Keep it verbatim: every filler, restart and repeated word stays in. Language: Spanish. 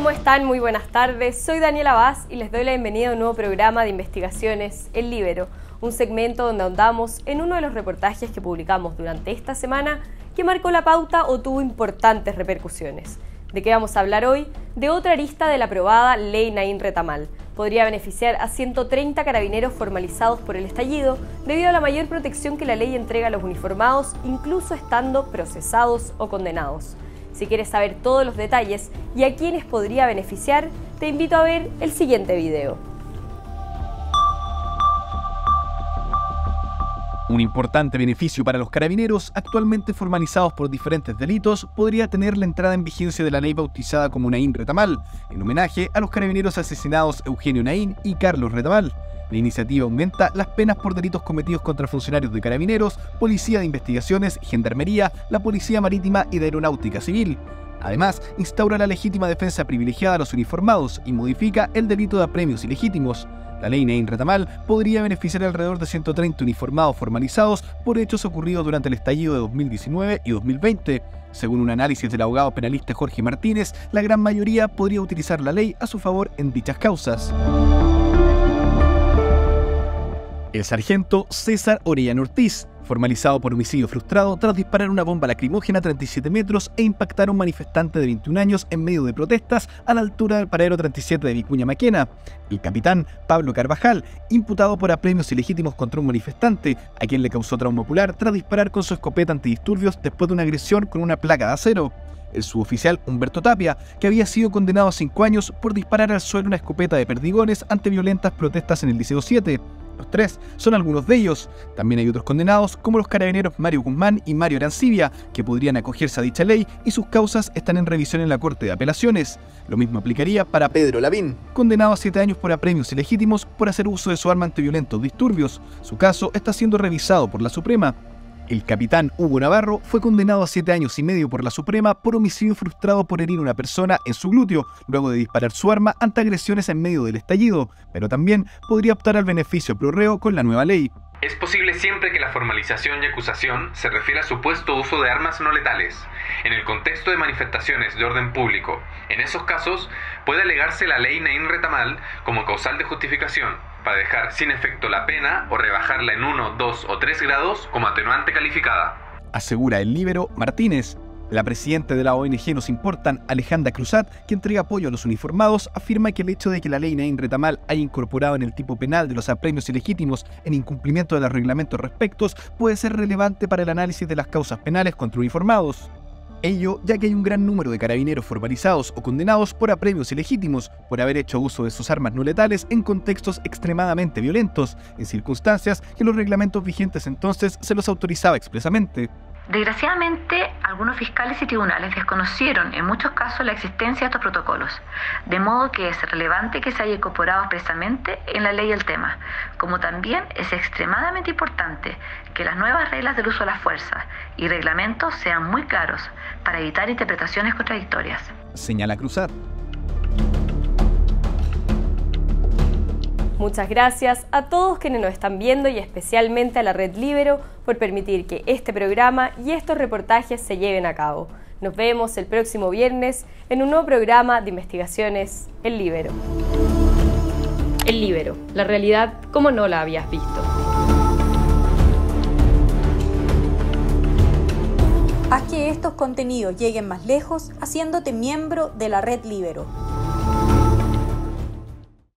¿cómo están? Muy buenas tardes. Soy Daniela Vaz y les doy la bienvenida a un nuevo programa de investigaciones, El Líbero, un segmento donde ahondamos en uno de los reportajes que publicamos durante esta semana que marcó la pauta o tuvo importantes repercusiones. ¿De qué vamos a hablar hoy? De otra arista de la aprobada Ley Nain-Retamal. Podría beneficiar a ciento treinta carabineros formalizados por el estallido debido a la mayor protección que la ley entrega a los uniformados, incluso estando procesados o condenados. Si quieres saber todos los detalles y a quiénes podría beneficiar, te invito a ver el siguiente video. Un importante beneficio para los carabineros actualmente formalizados por diferentes delitos podría tener la entrada en vigencia de la ley bautizada como Nain-Retamal, en homenaje a los carabineros asesinados Eugenio Naín y Carlos Retamal. La iniciativa aumenta las penas por delitos cometidos contra funcionarios de Carabineros, Policía de Investigaciones, Gendarmería, la Policía Marítima y de Aeronáutica Civil. Además, instaura la legítima defensa privilegiada a los uniformados y modifica el delito de apremios ilegítimos. La ley Nain-Retamal podría beneficiar alrededor de ciento treinta uniformados formalizados por hechos ocurridos durante el estallido de dos mil diecinueve y dos mil veinte. Según un análisis del abogado penalista Jorge Martínez, la gran mayoría podría utilizar la ley a su favor en dichas causas. El sargento César Orellano Ortiz, formalizado por homicidio frustrado tras disparar una bomba lacrimógena a treinta y siete metros e impactar a un manifestante de veintiún años en medio de protestas a la altura del paradero treinta y siete de Vicuña Maquena. El capitán Pablo Carvajal, imputado por apremios ilegítimos contra un manifestante, a quien le causó trauma ocular tras disparar con su escopeta antidisturbios después de una agresión con una placa de acero. El suboficial Humberto Tapia, que había sido condenado a cinco años por disparar al suelo una escopeta de perdigones ante violentas protestas en el Liceo siete. Los tres son algunos de ellos. También hay otros condenados, como los carabineros Mario Guzmán y Mario Arancibia, que podrían acogerse a dicha ley y sus causas están en revisión en la Corte de Apelaciones. Lo mismo aplicaría para Pedro Lavín, condenado a siete años por apremios ilegítimos por hacer uso de su arma ante violentos disturbios. Su caso está siendo revisado por la Suprema. El capitán Hugo Navarro fue condenado a siete años y medio por la Suprema por homicidio frustrado por herir a una persona en su glúteo, luego de disparar su arma ante agresiones en medio del estallido, pero también podría optar al beneficio pro reo con la nueva ley. Es posible siempre que la formalización y acusación se refiera a supuesto uso de armas no letales, en el contexto de manifestaciones de orden público. En esos casos, puede alegarse la ley Nain-Retamal como causal de justificación, para dejar sin efecto la pena o rebajarla en uno, dos o tres grados como atenuante calificada. Asegura el líbero Martínez. La presidenta de la O N G Nos Importan, Alejandra Cruzat, que entrega apoyo a los uniformados, afirma que el hecho de que la ley Nain-Retamal haya incorporado en el tipo penal de los apremios ilegítimos en incumplimiento de los reglamentos respectos puede ser relevante para el análisis de las causas penales contra uniformados. Ello ya que hay un gran número de carabineros formalizados o condenados por apremios ilegítimos por haber hecho uso de sus armas no letales en contextos extremadamente violentos, en circunstancias que los reglamentos vigentes entonces se los autorizaba expresamente. Desgraciadamente, algunos fiscales y tribunales desconocieron en muchos casos la existencia de estos protocolos, de modo que es relevante que se haya incorporado expresamente en la ley el tema, como también es extremadamente importante que las nuevas reglas del uso de la fuerza y reglamentos sean muy claros para evitar interpretaciones contradictorias, señala Cruzat. Muchas gracias a todos quienes nos están viendo y especialmente a la Red Líbero por permitir que este programa y estos reportajes se lleven a cabo. Nos vemos el próximo viernes en un nuevo programa de investigaciones, El Líbero. El Líbero, la realidad como no la habías visto. Haz que estos contenidos lleguen más lejos haciéndote miembro de la Red Líbero.